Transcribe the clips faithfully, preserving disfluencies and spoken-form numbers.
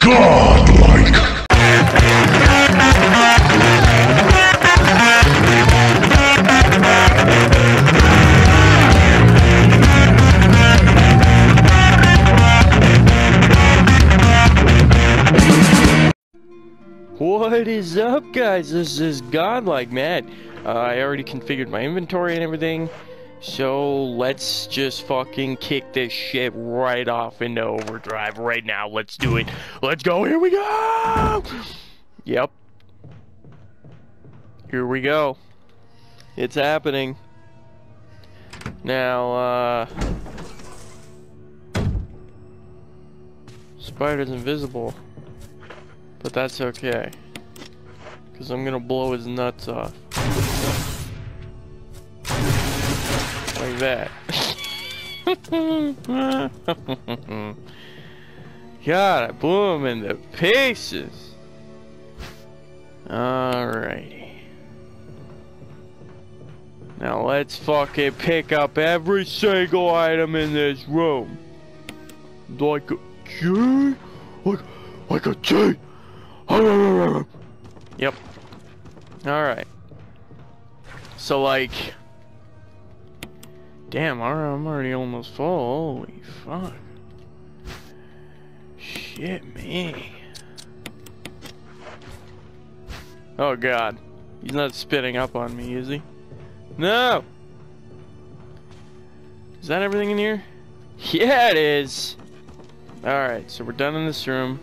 Godlike. What is up, guys? This is Godlike Matt. Uh, I already configured my inventory and everything, so let's just fucking kick this shit right off into overdrive right now. Let's do it. Let's go. Here we go. Yep. Here we go. It's happening. Now, uh... Spider's invisible. But that's okay. Because I'm gonna blow his nuts off. Like that. God, I blew him into pieces. Alrighty. Now let's fucking pick up every single item in this room. Like a G? Like, like a G? Yep. Alright. So like... Damn, I'm already almost full. Holy fuck. Shit me. Oh god. He's not spitting up on me, is he? No! Is that everything in here? Yeah, it is! Alright, so we're done in this room.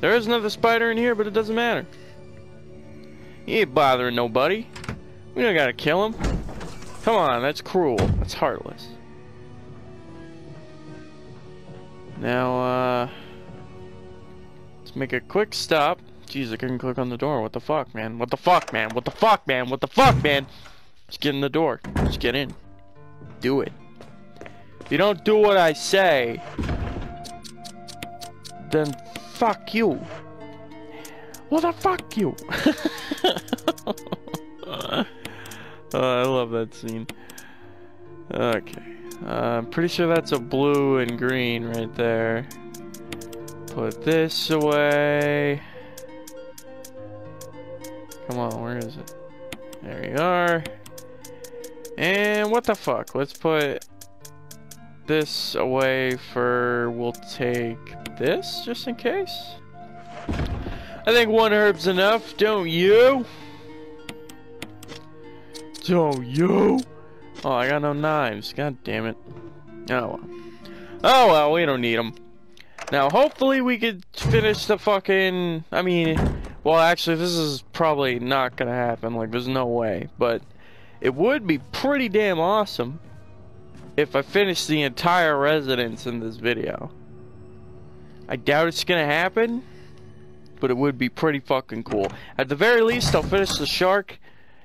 There is another spider in here, but it doesn't matter. He ain't bothering nobody. We don't gotta kill him. Come on, that's cruel. That's heartless. Now, uh... let's make a quick stop. Jeez, I couldn't click on the door. What the fuck, man? What the fuck, man? What the fuck, man? What the fuck, man? Just get in the door. Just get in. Do it. If you don't do what I say... then fuck you. What the fuck you? Oh, I love that scene. Okay. Uh, I'm pretty sure that's a blue and green right there. Put this away. Come on, where is it? There we are. And what the fuck? Let's put this away for... we'll take this, just in case. I think one herb's enough, don't you? Don't you? Oh, I got no knives. God damn it. Oh well. Oh well, we don't need them. Now, hopefully we could finish the fucking... I mean... Well, actually, this is probably not gonna happen. Like, there's no way. But it would be pretty damn awesome if I finished the entire residence in this video. I doubt it's gonna happen, but it would be pretty fucking cool. At the very least, I'll finish the shark.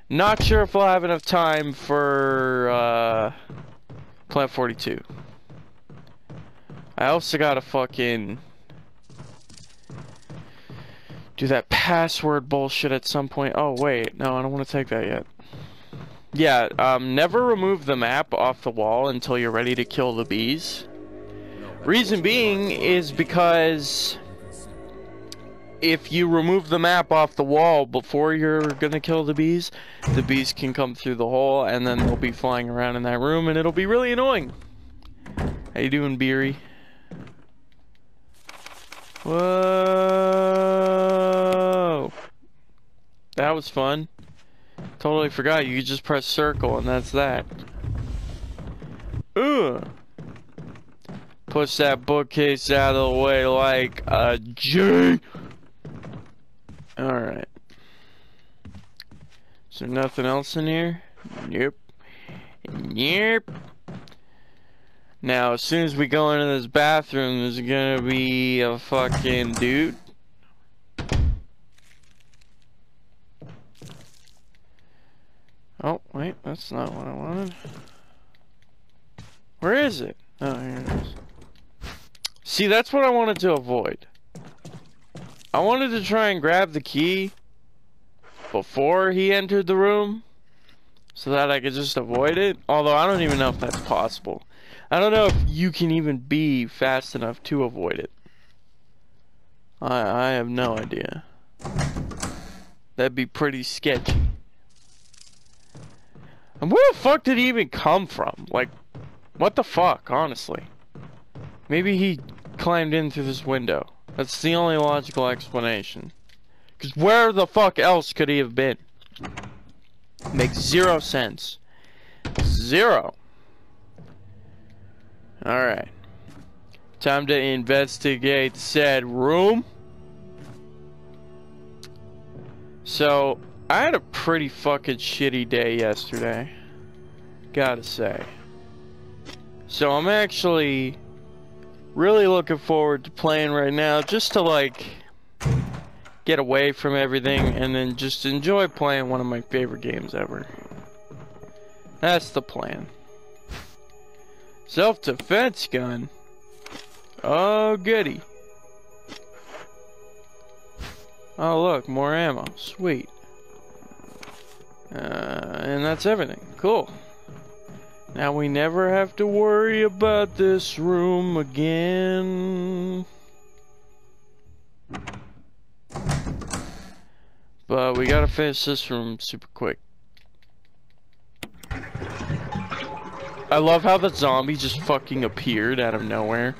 Not sure if I'll have enough time for uh, Plant forty-two. I also gotta fucking do that password bullshit at some point. Oh wait, no, I don't want to take that yet. Yeah, um, never remove the map off the wall until you're ready to kill the bees. Reason being is because if you remove the map off the wall before you're gonna kill the bees, the bees can come through the hole and then they'll be flying around in that room and it'll be really annoying. How you doing, Beery? Whoa! That was fun. Totally forgot, you just press circle and that's that. Ugh! Push that bookcase out of the way like a G! Alright. Is there nothing else in here? Nope. Nope. Now, as soon as we go into this bathroom, there's gonna be a fucking dude. Oh, wait, that's not what I wanted. Where is it? Oh, here it is. See, that's what I wanted to avoid. I wanted to try and grab the key before he entered the room so that I could just avoid it. Although I don't even know if that's possible. I don't know if you can even be fast enough to avoid it. I I have no idea. That'd be pretty sketchy. And where the fuck did he even come from? Like, what the fuck, honestly? Maybe he climbed in through this window. That's the only logical explanation. Because where the fuck else could he have been? Makes zero sense. Zero. Alright. Time to investigate said room. So, I had a pretty fucking shitty day yesterday. Gotta say. So I'm actually really looking forward to playing right now, just to like get away from everything and then just enjoy playing one of my favorite games ever. That's the plan. Self-defense gun. Oh goody. Oh look, more ammo. Sweet. Uh, and that's everything. Cool. Now we never have to worry about this room again. But we gotta finish this room super quick. I love how the zombie just fucking appeared out of nowhere.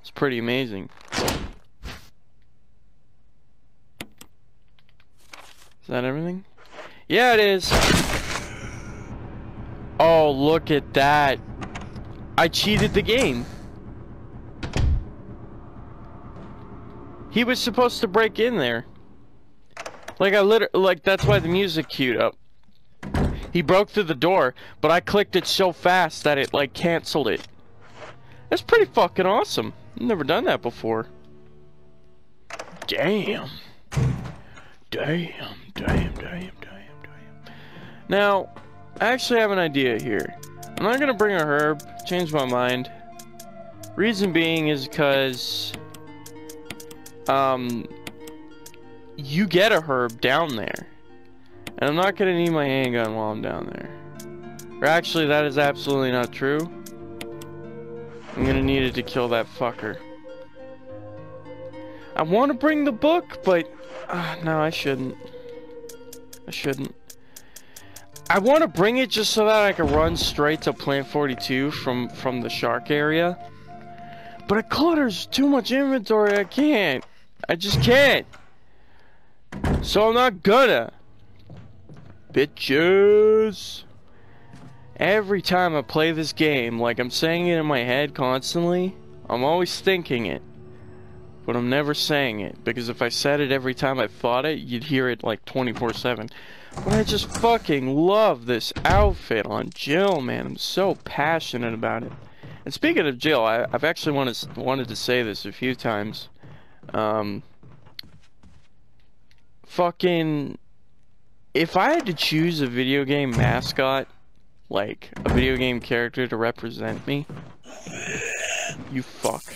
It's pretty amazing. Is that everything? Yeah, it is. Oh, look at that. I cheated the game. He was supposed to break in there. Like, I literally, like, that's why the music queued up. He broke through the door, but I clicked it so fast that it, like, canceled it. That's pretty fucking awesome. I've never done that before. Damn. Damn, damn, damn, damn, damn. Now, I actually have an idea here. I'm not gonna bring a herb, change my mind. Reason being is because um, you get a herb down there. And I'm not gonna need my handgun while I'm down there. Or actually, that is absolutely not true. I'm gonna need it to kill that fucker. I wanna bring the book, but uh, no, I shouldn't. I shouldn't. I want to bring it just so that I can run straight to Plant forty-two from, from the shark area. But it clutters too much inventory, I can't. I just can't. So I'm not gonna. Bitches. Every time I play this game, like I'm saying it in my head constantly, I'm always thinking it. But I'm never saying it, because if I said it every time I thought it, you'd hear it like twenty-four seven. But I just fucking love this outfit on Jill, man. I'm so passionate about it. And speaking of Jill, I, I've actually wanted, wanted to say this a few times. Um, fucking... If I had to choose a video game mascot, like a video game character to represent me, you fuck.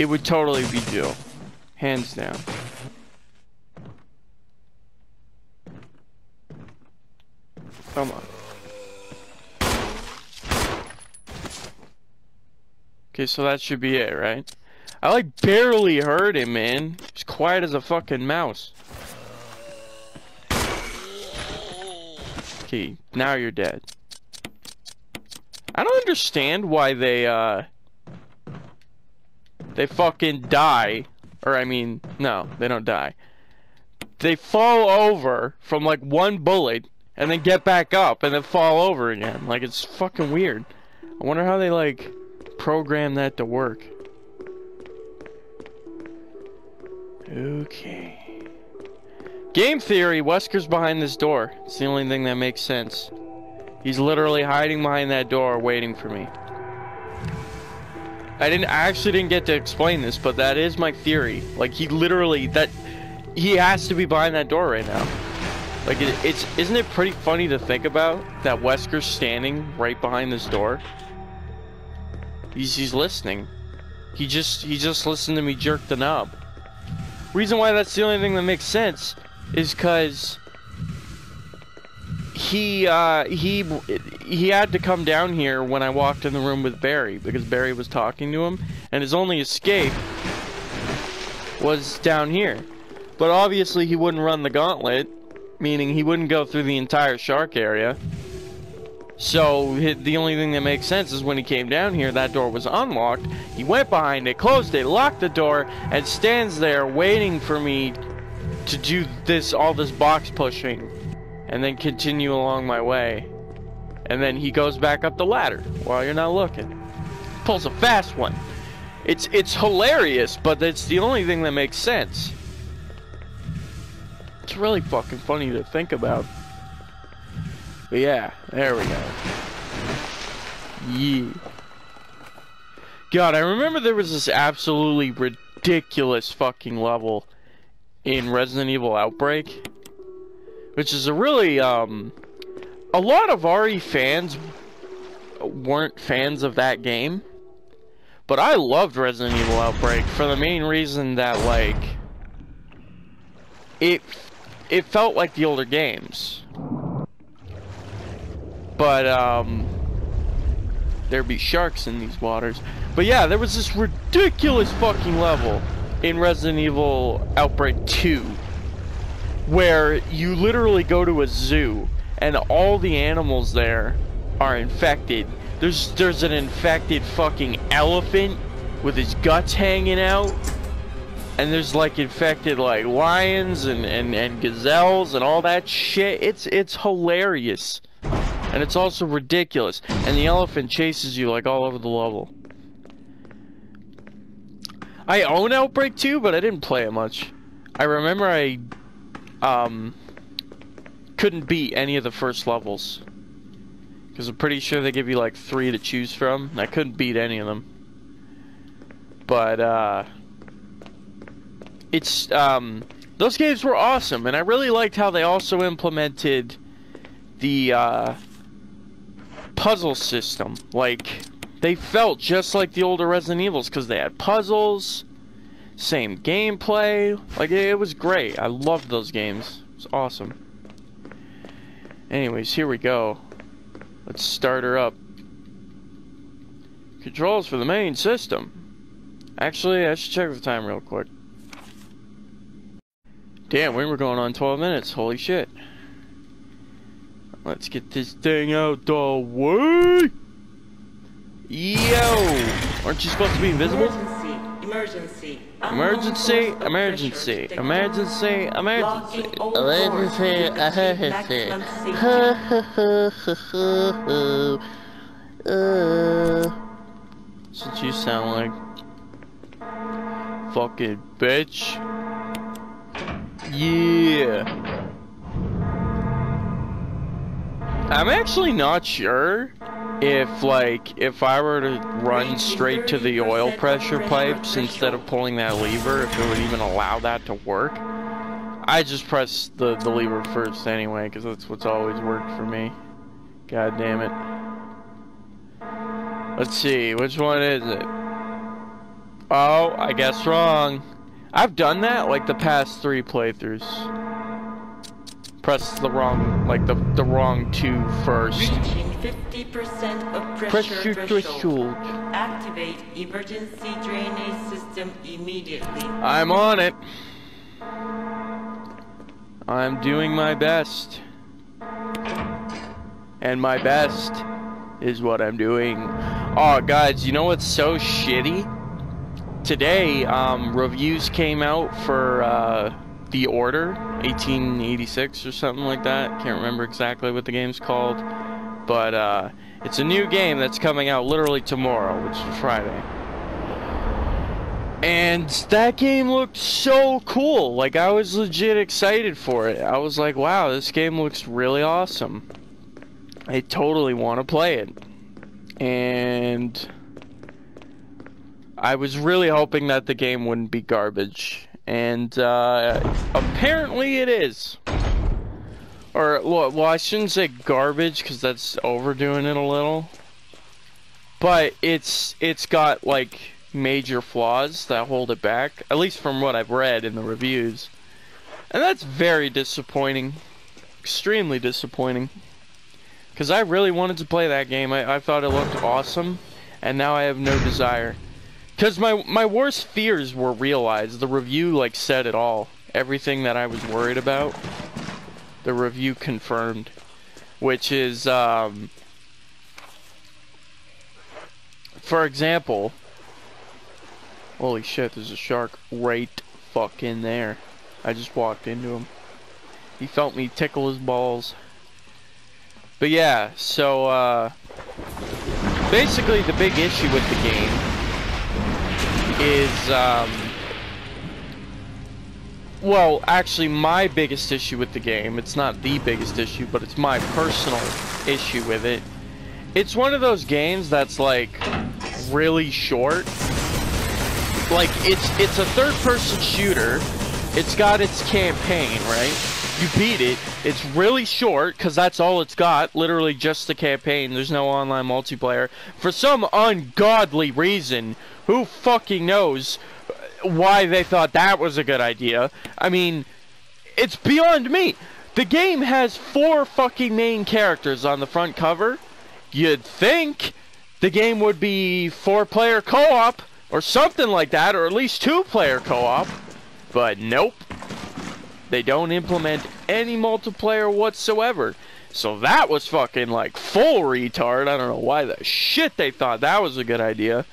It would totally be Jill. Hands down. Come on. Okay, so that should be it, right? I like barely heard him, man. He's quiet as a fucking mouse. Okay, now you're dead. I don't understand why they, uh... they fucking die. Or, I mean, no, they don't die. They fall over from, like, one bullet... and then get back up, and then fall over again. Like, it's fucking weird. I wonder how they, like, program that to work. Okay. Game theory, Wesker's behind this door. It's the only thing that makes sense. He's literally hiding behind that door, waiting for me. I didn't- I actually didn't get to explain this, but that is my theory. Like, he literally- that- he has to be behind that door right now. Like, it, it's, isn't it pretty funny to think about that Wesker's standing right behind this door? He's, he's listening. He just, he just listened to me jerk the knob. Reason why that's the only thing that makes sense is because he, uh, he, he had to come down here when I walked in the room with Barry, because Barry was talking to him, and his only escape was down here. But obviously he wouldn't run the gauntlet, meaning he wouldn't go through the entire shark area. So the only thing that makes sense is when he came down here, that door was unlocked. He went behind it, closed it, locked the door, and stands there waiting for me to do this, all this box pushing, and then continue along my way. And then he goes back up the ladder while you're not looking. Pulls a fast one. It's it's hilarious, but it's the only thing that makes sense. It's really fucking funny to think about. But yeah, there we go. Yeah. God, I remember there was this absolutely ridiculous fucking level in Resident Evil Outbreak, which is a really, um... a lot of R E fans weren't fans of that game, but I loved Resident Evil Outbreak for the main reason that, like, it, it felt like the older games. But, um, there'd be sharks in these waters. But yeah, there was this ridiculous fucking level in Resident Evil Outbreak two, where you literally go to a zoo, and all the animals there are infected. There's, there's an infected fucking elephant with his guts hanging out. And there's, like, infected, like, lions and, and, and gazelles and all that shit. It's, it's hilarious. And it's also ridiculous. And the elephant chases you, like, all over the level. I own Outbreak two, but I didn't play it much. I remember I, um, couldn't beat any of the first levels. Because I'm pretty sure they give you, like, three to choose from. And I couldn't beat any of them. But, uh... it's, um... those games were awesome. And I really liked how they also implemented the, uh... puzzle system. Like, they felt just like the older Resident Evils because they had puzzles, same gameplay. Like, it, it was great. I loved those games. It was awesome. Anyways, here we go. Let's start her up. Controls for the main system. Actually, I should check the time real quick. Damn, we were going on twelve minutes. Holy shit. Let's get this thing out the way! Yo! Aren't you supposed to be invisible? Emergency! Emergency! Emergency! Emergency! Emergency! Emergency! Emergency! Emergency! Uh, since you sound like fucking bitch. Yeah. I'm actually not sure if, like, if I were to run straight to the oil pressure pipes instead of pulling that lever, if it would even allow that to work. I just press the, the lever first anyway, because that's what's always worked for me. God damn it. Let's see, which one is it? Oh, I guess wrong. I've done that, like, the past three playthroughs. Press the wrong, like, the, the wrong two first. Reaching fifty percent of pressure, pressure threshold. threshold. Activate emergency drainage system immediately. I'm on it. I'm doing my best. And my best is what I'm doing. Oh, guys, you know what's so shitty? Today, um, reviews came out for, uh... The Order, eighteen eighty-six or something like that. Can't remember exactly what the game's called, but uh, it's a new game that's coming out literally tomorrow, which is Friday. And that game looked so cool. Like, I was legit excited for it. I was like, wow, this game looks really awesome. I totally want to play it. And I was really hoping that the game wouldn't be garbage. And, uh, apparently it is. Or, well, well I shouldn't say garbage, because that's overdoing it a little. But it's, it's got, like, major flaws that hold it back. At least from what I've read in the reviews. And that's very disappointing. Extremely disappointing. Because I really wanted to play that game. I, I thought it looked awesome, and now I have no desire. Because my, my worst fears were realized. The review, like, said it all. Everything that I was worried about, the review confirmed. Which is, um... for example... Holy shit, there's a shark right fucking there. I just walked into him. He felt me tickle his balls. But yeah, so, uh... basically, the big issue with the game is, um... well, actually, my biggest issue with the game, it's not the biggest issue, but it's my personal issue with it. It's one of those games that's, like, really short. Like, it's, it's a third-person shooter. It's got its campaign, right? You beat it. It's really short, because that's all it's got. Literally just the campaign. There's no online multiplayer. For some ungodly reason, who fucking knows why they thought that was a good idea. I mean, it's beyond me. The game has four fucking main characters on the front cover. You'd think the game would be four-player co-op or something like that, or at least two-player co-op, but nope. They don't implement any multiplayer whatsoever. So that was fucking, like, full retard. I don't know why the shit they thought that was a good idea.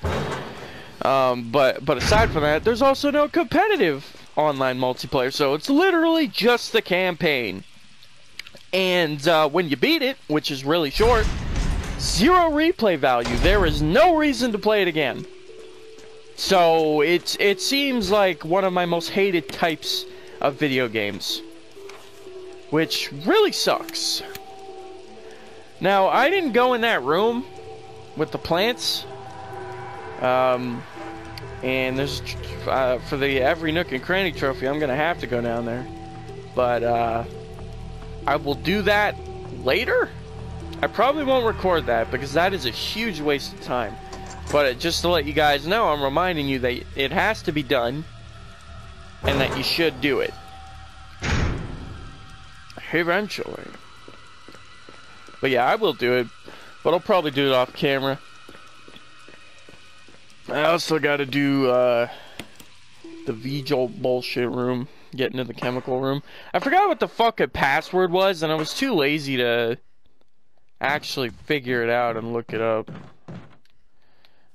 Um, but, but aside from that, there's also no competitive online multiplayer, so it's literally just the campaign. And, uh, when you beat it, which is really short, zero replay value. There is no reason to play it again. So, it's, it seems like one of my most hated types of video games, which really sucks. Now, I didn't go in that room with the plants. Um, and there's, uh, for the every nook and cranny trophy, I'm gonna have to go down there. But, uh, I will do that later? I probably won't record that, because that is a huge waste of time. But uh, just to let you guys know, I'm reminding you that it has to be done, and that you should do it. Eventually. But yeah, I will do it, but I'll probably do it off camera. I also gotta do, uh, the V-Jolt bullshit room. Get into the chemical room. I forgot what the fuck a password was, and I was too lazy to actually figure it out and look it up.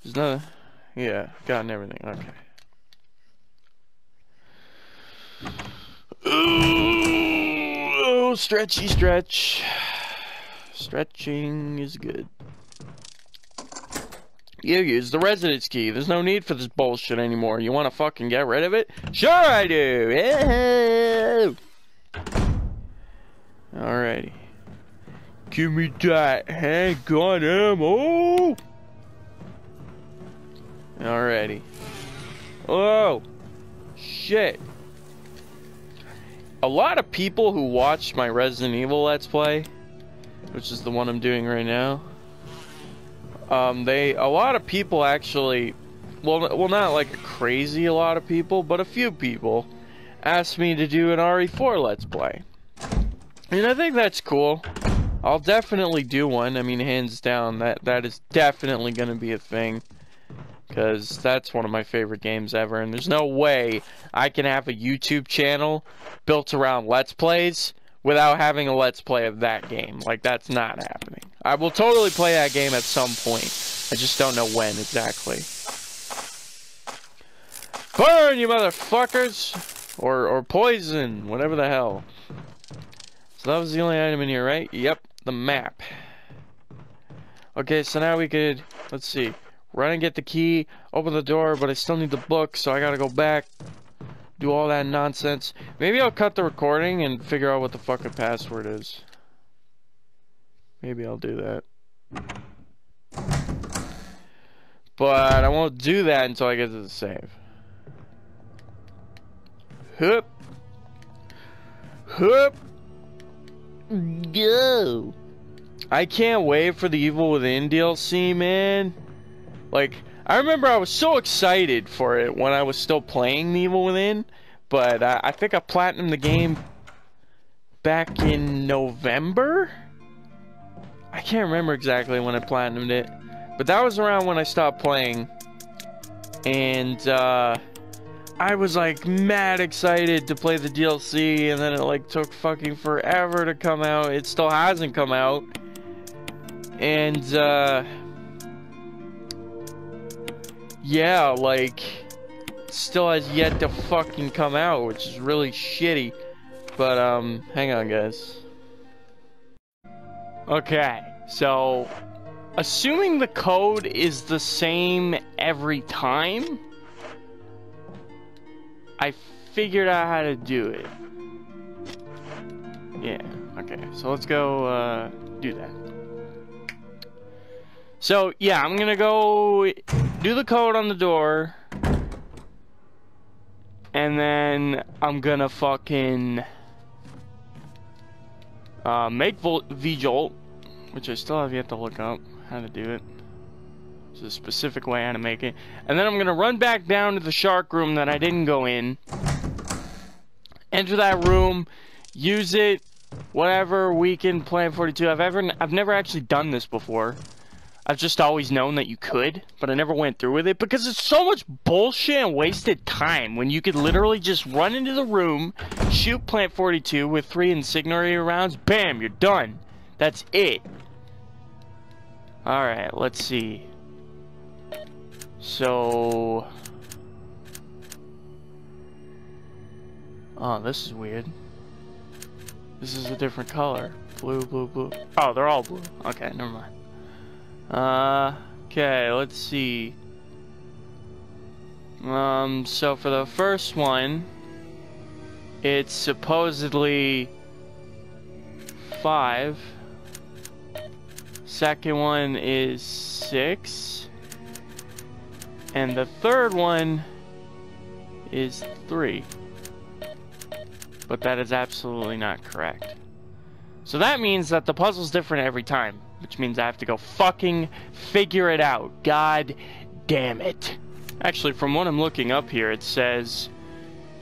There's nothing. Yeah, gotten everything. Okay. Ooh, oh, stretchy stretch. Stretching is good. You use the residence key. There's no need for this bullshit anymore. You want to fucking get rid of it? Sure I do! Yeah. Alrighty. Give me that handgun ammo! Alrighty. Oh! Shit. A lot of people who watched my Resident Evil Let's Play, which is the one I'm doing right now, Um, they, a lot of people actually, well, well, not like a crazy a lot of people, but a few people asked me to do an R E four Let's Play. And I think that's cool. I'll definitely do one. I mean, hands down, that, that is definitely going to be a thing. Because that's one of my favorite games ever. And there's no way I can have a YouTube channel built around Let's Plays without having a Let's Play of that game. Like, that's not happening. I will totally play that game at some point. I just don't know when exactly. Burn, you motherfuckers! Or, or poison, whatever the hell. So that was the only item in here, right? Yep, the map. Okay, so now we could, let's see. Run and get the key, open the door, but I still need the book, so I gotta go back. Do all that nonsense. Maybe I'll cut the recording and figure out what the fucking password is. Maybe I'll do that. But I won't do that until I get to the save. Hup. Hup. Go. I can't wait for the Evil Within D L C, man. Like, I remember I was so excited for it when I was still playing the Evil Within. But I, I think I platinumed the game back in November? I can't remember exactly when I platinumed it, but that was around when I stopped playing. And uh, I was like mad excited to play the D L C, and then it like took fucking forever to come out. It still hasn't come out. And uh, yeah, like, still has yet to fucking come out, which is really shitty. But um, hang on, guys. Okay, so assuming the code is the same every time, I figured out how to do it. Yeah, okay, so let's go uh, do that. So yeah, I'm gonna go do the code on the door, and then I'm gonna fucking Uh, make V-Jolt, which I still have yet to look up how to do it. There's a specific way how to make it. And then I'm going to run back down to the shark room that I didn't go in. Enter that room. Use it. Whatever weekend Plant forty-two. I've, ever, I've never actually done this before. I've just always known that you could, but I never went through with it. Because it's so much bullshit and wasted time when you could literally just run into the room, shoot Plant forty-two with three incendiary rounds, bam, you're done. That's it. Alright, let's see. So... oh, this is weird. This is a different color. Blue, blue, blue. Oh, they're all blue. Okay, never mind. Uh, okay, let's see. Um, so for the first one, it's supposedly five. Second one is six. And the third one is three. But that is absolutely not correct. So that means that the puzzle's different every time. Which means I have to go fucking figure it out. God damn it. Actually, from what I'm looking up here, it says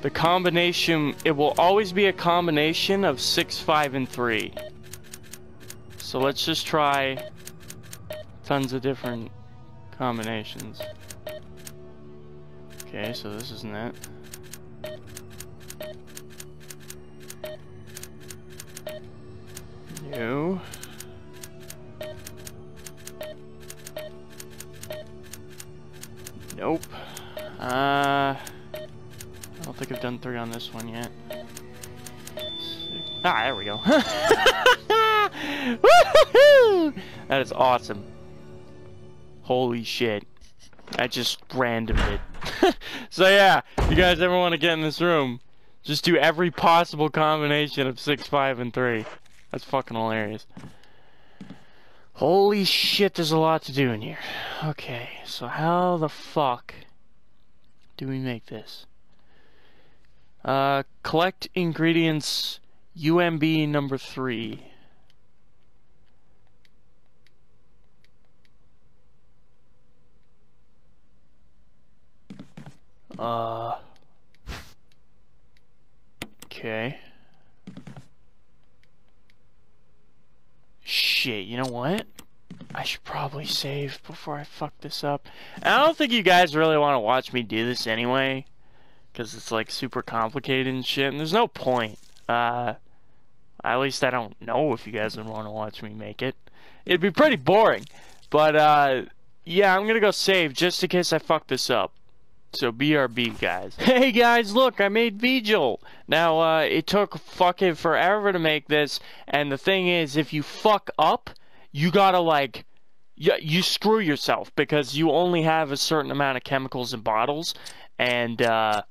the combination, it will always be a combination of six, five, and three. So let's just try tons of different combinations. Okay, so this isn't it. No. Nope. Uh, I don't think I've done three on this one yet. Ah, there we go. Woohoo! That is awesome. Holy shit. I just randomed it. So yeah, if you guys ever want to get in this room, just do every possible combination of six, five, and three. That's fucking hilarious. Holy shit, there's a lot to do in here. Okay, so how the fuck do we make this? Uh, collect ingredients U M B number three. Uh, okay. Shit, you know what? I should probably save before I fuck this up. And I don't think you guys really want to watch me do this anyway, because it's like super complicated and shit, and there's no point. Uh, at least I don't know if you guys would want to watch me make it. It'd be pretty boring. But uh, yeah, I'm gonna go save just in case I fuck this up. So B R B, guys. Hey guys, look, I made V-Jolt. Now, uh, it took fucking forever to make this, and the thing is, if you fuck up, you gotta, like, you, you screw yourself, because you only have a certain amount of chemicals in bottles, and, uh,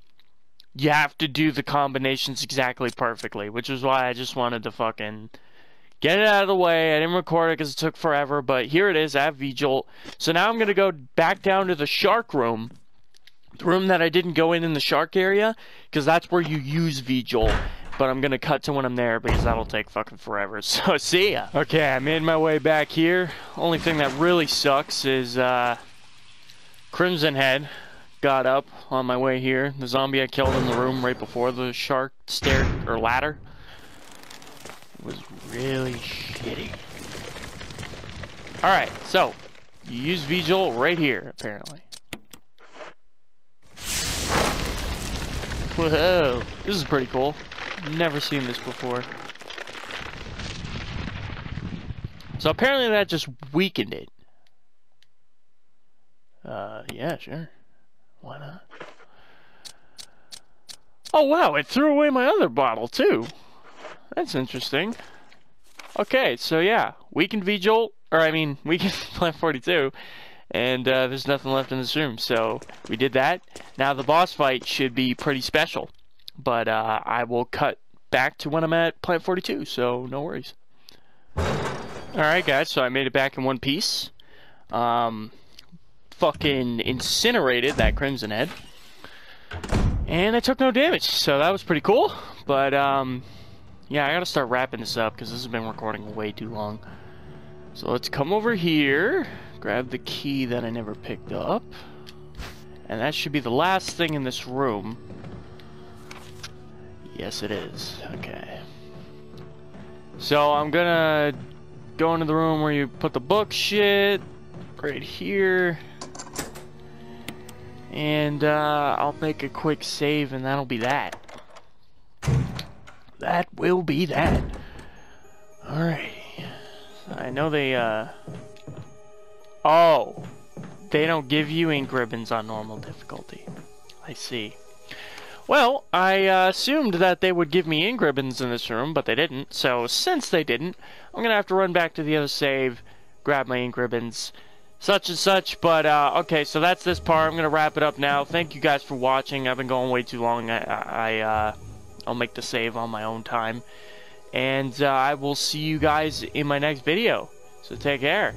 you have to do the combinations exactly perfectly, which is why I just wanted to fucking get it out of the way. I didn't record it because it took forever, but here it is, I have V-Jolt. So now I'm gonna go back down to the shark room, the room that I didn't go in in the shark area, because that's where you use V-Jolt. But I'm gonna cut to when I'm there because that'll take fucking forever. So see ya. Okay, I made my way back here. Only thing that really sucks is uh, Crimson Head got up on my way here. The zombie I killed in the room right before the shark stair or ladder was really shitty. Alright, so you use V-Jolt right here, apparently. Whoa, this is pretty cool. Never seen this before. So apparently that just weakened it. Uh, yeah, sure. Why not? Oh wow, it threw away my other bottle too. That's interesting. Okay, so yeah, weakened V-Jolt, or I mean, weakened Plant forty-two, and uh, there's nothing left in this room, so we did that. Now the boss fight should be pretty special, but uh, I will cut back to when I'm at Plant forty-two, so no worries. Alright guys, so I made it back in one piece. Um, fucking incinerated that Crimson Head. And I took no damage, so that was pretty cool. But, um, yeah, I gotta start wrapping this up, because this has been recording way too long. So let's come over here, grab the key that I never picked up. And that should be the last thing in this room. Yes, it is. Okay. So I'm gonna go into the room where you put the book shit, right here. And uh, I'll make a quick save, and that'll be that. That will be that. Alright. I know they, uh... oh! They don't give you ink ribbons on normal difficulty. I see. Well, I uh, assumed that they would give me ink ribbons in this room, but they didn't. So, since they didn't, I'm gonna have to run back to the other save, grab my ink ribbons, such and such, but, uh, okay, so that's this part. I'm gonna wrap it up now. Thank you guys for watching. I've been going way too long. I, I uh, I'll make the save on my own time. And, uh, I will see you guys in my next video. So take care.